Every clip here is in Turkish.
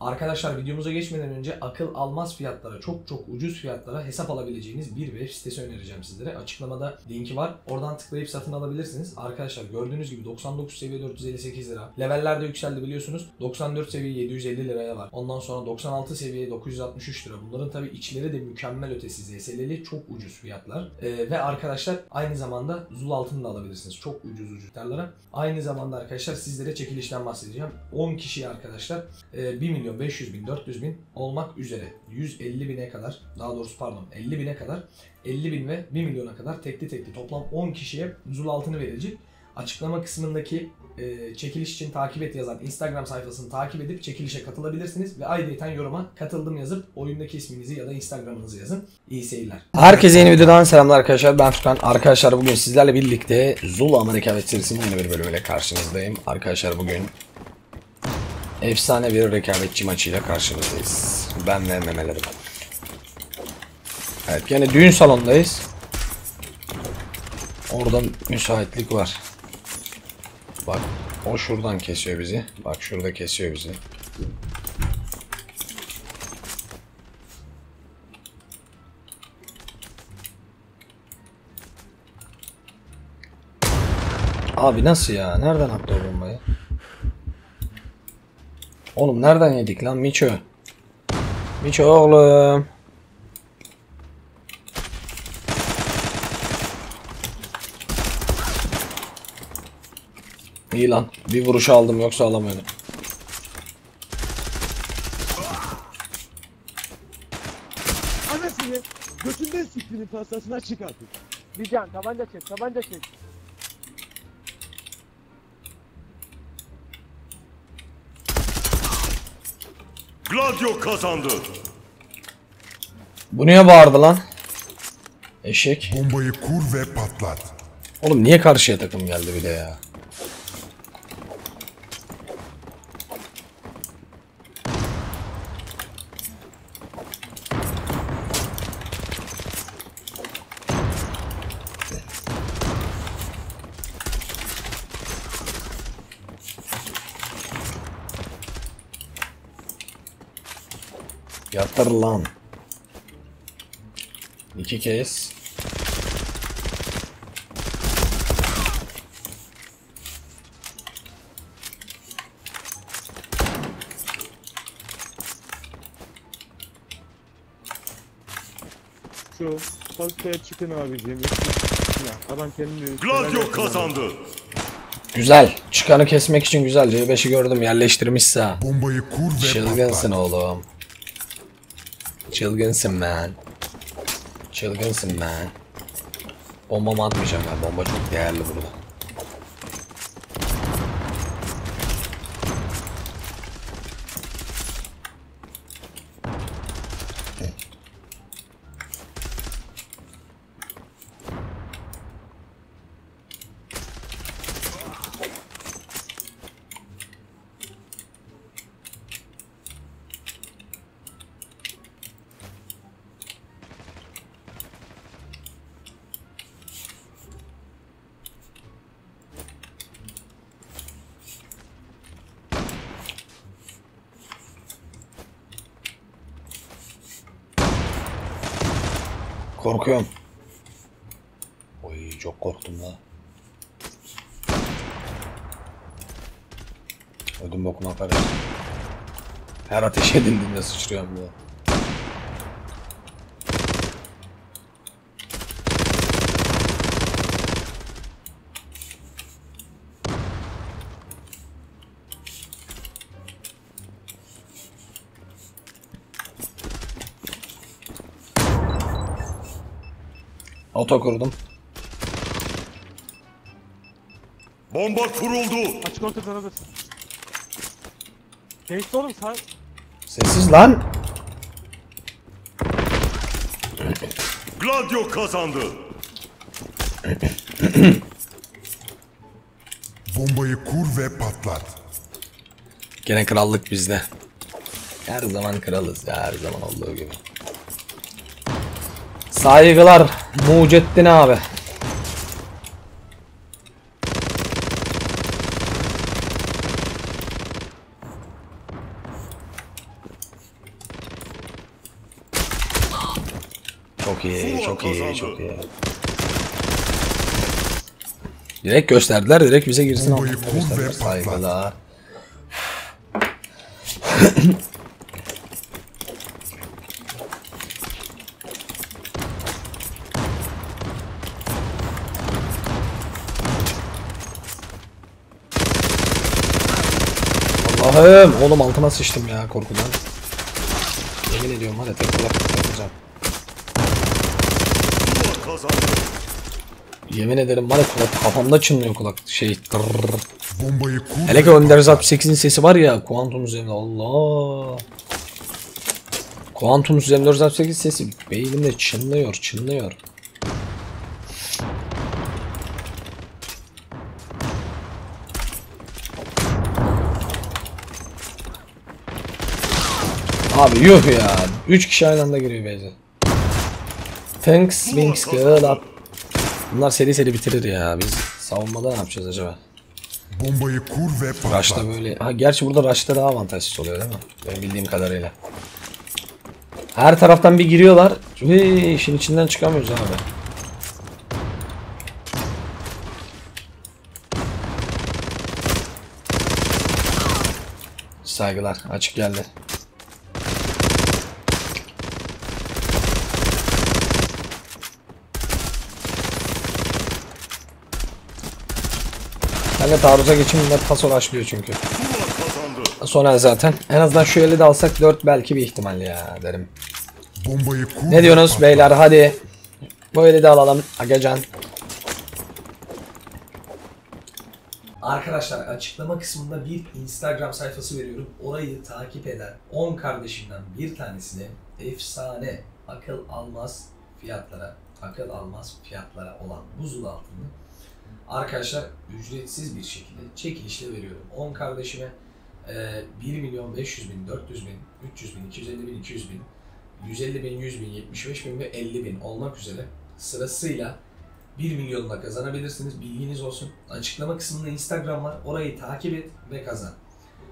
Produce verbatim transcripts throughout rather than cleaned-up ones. Arkadaşlar videomuza geçmeden önce akıl almaz fiyatlara, çok çok ucuz fiyatlara hesap alabileceğiniz bir web sitesi önereceğim sizlere. Açıklamada linki var. Oradan tıklayıp satın alabilirsiniz. Arkadaşlar gördüğünüz gibi doksan dokuz seviye dört yüz elli sekiz lira. Leveller de yükseldi biliyorsunuz. doksan dört seviye yedi yüz elli liraya var. Ondan sonra doksan altı seviye dokuz yüz altmış üç lira. Bunların tabii içleri de mükemmel ötesi Z S L'li çok ucuz fiyatlar. Ee, ve arkadaşlar aynı zamanda Zul altını da alabilirsiniz. Çok ucuz ucuz fiyatlara. Aynı zamanda arkadaşlar sizlere çekilişten bahsedeceğim. on kişiye arkadaşlar e, bir milyon beş yüz bin, dört yüz bin olmak üzere yüz elli bine kadar, daha doğrusu pardon elli bine kadar, elli bin ve bir milyona kadar tekli tekli toplam on kişiye Zul altını verilecek. Açıklama kısmındaki e, çekiliş için takip et yazan Instagram sayfasını takip edip çekilişe katılabilirsiniz ve ayrıca yoruma katıldım yazıp oyundaki isminizi ya da Instagram'ınızı yazın. İyi seyirler. Herkese yeni videodan selamlar arkadaşlar. Ben Furkan. Arkadaşlar bugün sizlerle birlikte Zul Amerika serisinin yeni bir bölümüyle karşınızdayım. Arkadaşlar bugün efsane bir rekabetçi maçıyla karşınızdayız. Ben ve memelerim. Evet, yani düğün salondayız. Orada müsaitlik var. Bak o şuradan kesiyor bizi. Bak şurada kesiyor bizi. Abi nasıl ya? Nereden attı o bombayı? Oğlum nereden yedik lan Miço? Miço oğlum. İyi lan. Bir vuruş aldım, yoksa alamıyordum. Anasını götünden siktirin pastasına çıkartın. Bir can tabanca çek, tabanca çek. Gladio kazandı. Bu niye bağırdı lan? Eşek. Bombayı kur ve patlat. Oğlum niye karşıya takım geldi bir de ya? Yatır lan. İki kez. Şu pastaya çıkın abiciğim. Adam kendini... Gladio kazandı. Güzel. Çıkanı kesmek için güzel. C beşi gördüm, yerleştirmişse. Bombayı kur ve çılgınsın oğlum. Çılgınsın man. Çılgınsın man. Bombamı atmayacağım ben. Bomba çok değerli burada. Korkuyorum. Oy çok korktum lan. Ödüm bokuna atar. Her ateş edildiğinde sıçrıyorum ya. Oto kurdum. Bomba kuruldu. Açık ortadan hazır. Sessiz oğlum sen. Sessiz lan. Gladio kazandı. Bombayı kur ve patlat. Gene krallık bizde. Her zaman kralız ya, her zaman olduğu gibi. Saygılar Mucettin abi. Çok iyi, çok iyi, çok iyi. Direkt gösterdiler, direkt bize girsin. Saygılar. Allah'ım, oğlum altıma sıçtım ya korkudan. Yemin ediyorum, hadi tek olarak yapacağım. Yemin ederim bana kulak kafamda çınlıyor kulak şey. Hele ki Enderzalp sekiz'in sesi var ya kuantum üzerinde, Allah. Kuantum üzerinde Enderzalp sekiz sesi beynimde çınlıyor çınlıyor. Abi yuh ya, üç kişi aynı anda giriyor beyze. Thanks Winx girl up. Bunlar seri seri bitirir ya. Biz savunmada ne yapacağız acaba? Bombayı kur ve patlat. Rush'ta böyle. Ha, gerçi burada Rush'ta daha avantajsız oluyor değil mi? Ben bildiğim kadarıyla. Her taraftan bir giriyorlar. Hey, işin içinden çıkamıyoruz abi. Saygılar. Açık geldi. Kanka taarruza geçimler paso başlıyor çünkü. Sonra zaten en azından şu eli de alsak dört belki bir ihtimal ya derim. Ne diyorsunuz beyler, hadi bu eli de alalım Agacan. Arkadaşlar açıklama kısmında bir Instagram sayfası veriyorum. Orayı takip eden on kardeşimden bir tanesine efsane akıl almaz fiyatlara, akıl almaz fiyatlara olan buzul altını arkadaşlar ücretsiz bir şekilde çekilişle veriyorum. on kardeşime bir milyon beş yüz bin, dört yüz bin, üç yüz bin, iki yüz elli bin, iki yüz bin, yüz elli bin, yüz bin, yetmiş beş bin ve elli bin olmak üzere sırasıyla bir milyonla kazanabilirsiniz. Bilginiz olsun. Açıklama kısmında Instagram var. Orayı takip et ve kazan.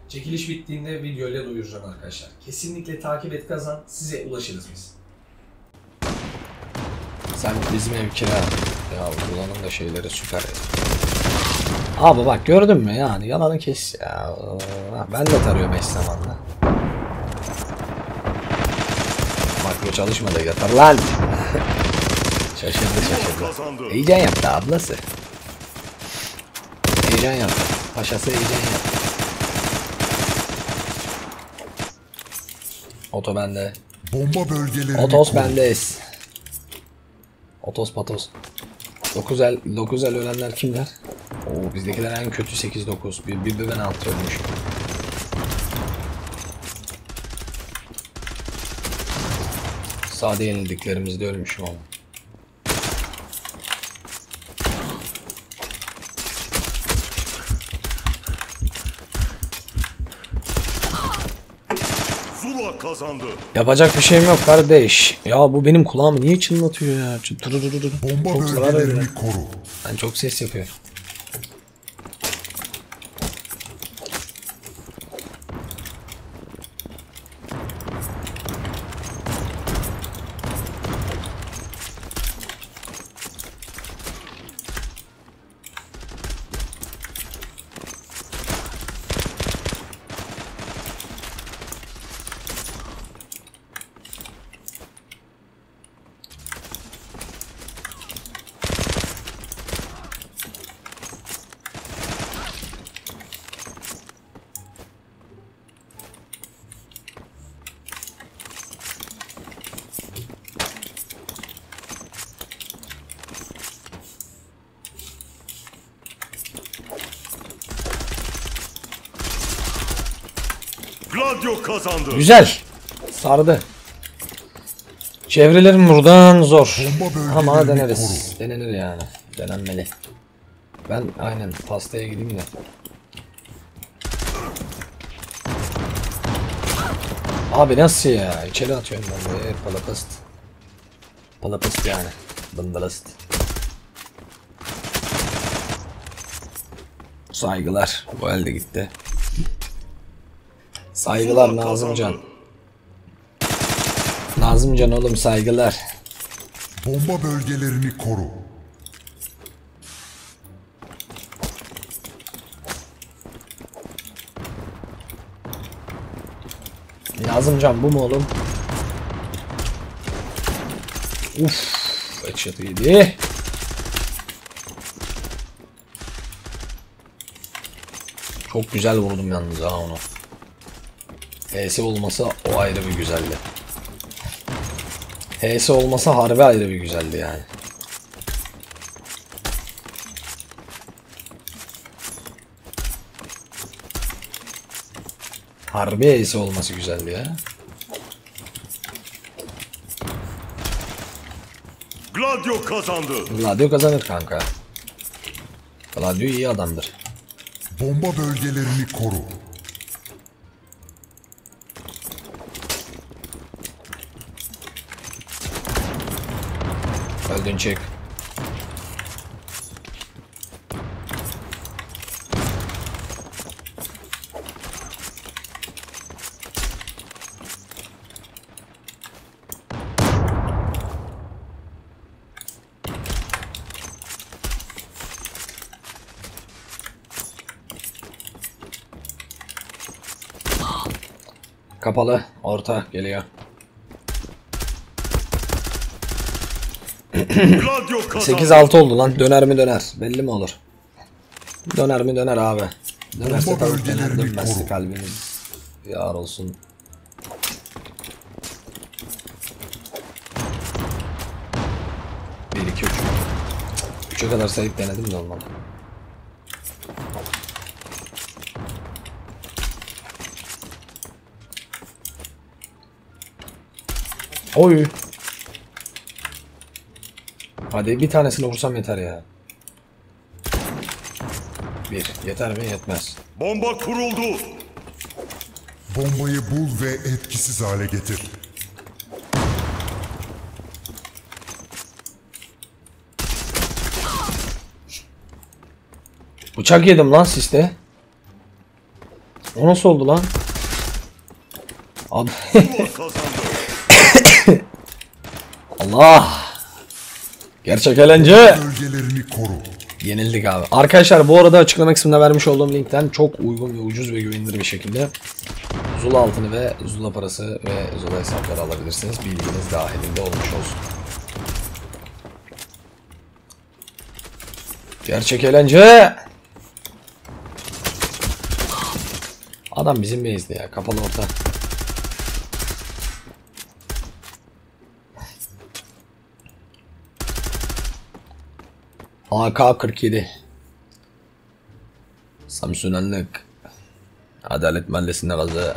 Çekiliş bittiğinde videoyla duyuracağım arkadaşlar. Kesinlikle takip et, kazan. Size ulaşırız biz. Sen bizim ev kira. Ya bulanın da şeyleri süper. Abi bak gördün mü yani, yalanı kes ya. Ben de tarıyorum eş zamanla. Makro çalışmadı yatar lan. Şaşırdı şaşırdı. Heyecan yaptı ablası. Heyecan yaptı. Paşası heyecan yaptı. Oto bende. Bomba bölgeleri. Otos bendeyiz. Otos patos. dokuz el, dokuz el ölenler kimler? Oo, bizdekiler en kötü sekiz dokuz. Bir, bir de ben altı ölmüş. Sade yenildiklerimizde ölmüşüm ama. Kazandı. Yapacak bir şeyim yok kardeş. Ya bu benim kulağımı niye çınlatıyor ya? Bomba çok bölgelerini koru. Ben çok ses yapıyor. Gladio kazandı. Güzel. Sardı. Çevrelerim buradan zor. Ama deneriz. Koru. Denenir yani. Denenmeli. Ben aynen pastaya gideyim de. Abi nasıl ya? İçeri atıyorum ben de. Palapast. Palapast yani. Bındalast. Saygılar. Bu elde gitti. Saygılar Nazımcan. Nazımcan oğlum saygılar. Bomba bölgelerini koru. Nazımcan bu mu oğlum? Uff, açıldı yedi. Çok güzel vurdum yalnız ha onu. H S olmasa o ayrı bir güzeldi. H S olmasa harbi ayrı bir güzeldi yani. Harbi H S olması güzeldi ya. Gladio kazandı. Gladio kazanır kanka. Gladio iyi adamdır. Bomba bölgelerini koru. Öldün çek. Kapalı orta geliyor. sekiz altı oldu lan. Döner mi döner? Belli mi olur? Döner mi döner abi? Dönerse tabii döner, dönmezse kalbimiz yar olsun. bir iki üç. üçe kadar sayıp denedim de olmadı. Oy. Hadi bir tanesini vursam yeter ya. Bir yeter mi? Yetmez. Bomba kuruldu. Bombayı bul ve etkisiz hale getir. Bıçak yedim lan siste. O nasıl oldu lan? Abi. Allah. Gerçek eğlence. Yenildik abi. Arkadaşlar bu arada açıklama kısmına vermiş olduğum linkten çok uygun ve ucuz ve güvenilir bir şekilde Zula altını ve Zula parası ve Zula hesapları alabilirsiniz. Bilginiz dahilinde olmuş olsun. Gerçek eğlence. Adam bizim beyizdi ya. Kapalı orta. A K kırk yedi Samsunanlık Adalet Mahallesi'nde kazı.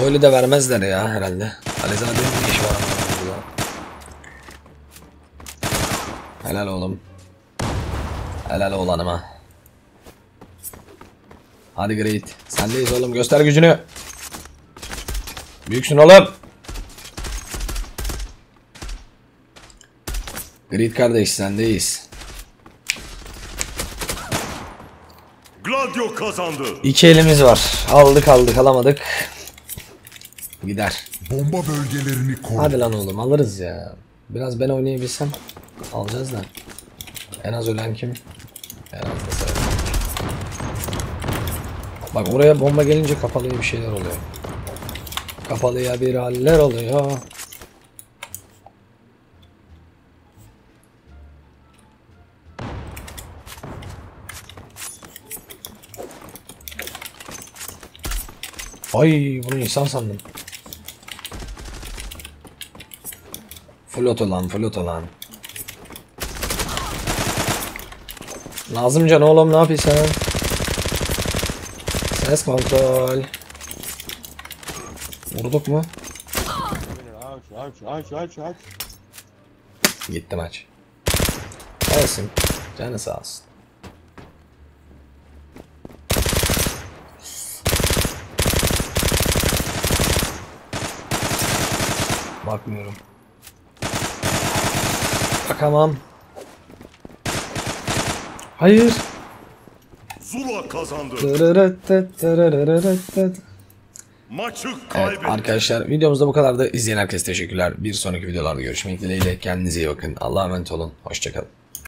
Böyle de vermezler ya herhalde. Alizade'nin bir iş var ama. Helal oğlum. Helal oğlanıma. Hadi great. Sendeyiz oğlum, göster gücünü. Büyüksün oğlum. Great kardeş, sendeyiz. Gladio kazandı. İki elimiz var. Aldık aldık alamadık. Gider. Bomba bölgelerini koru. Hadi lan oğlum, alırız ya. Biraz ben oynayabilsem alacağız da. En az ölen kim? En az da sayılır. Bak oraya bomba gelince kapalıya bir şeyler oluyor. Kapalıya bir haller oluyor. Ay bunu insan sandım. Flot olan, flot olan. Nazımcan oğlum ne yapıyorsun? Ses kontrol. Vurduk mu? Aç, aç, aç, aç, aç. Gitti maç. Olsun. Canı sağ olsun. Bakmıyorum. Bakamam. Hayır. Zula kazandı. Maçı kaybettik. Evet arkadaşlar, videomuzda bu kadardı. İzleyen herkese teşekkürler. Bir sonraki videolarda görüşmek dileğiyle. Kendinize iyi bakın. Allah'a emanet olun. Hoşçakalın.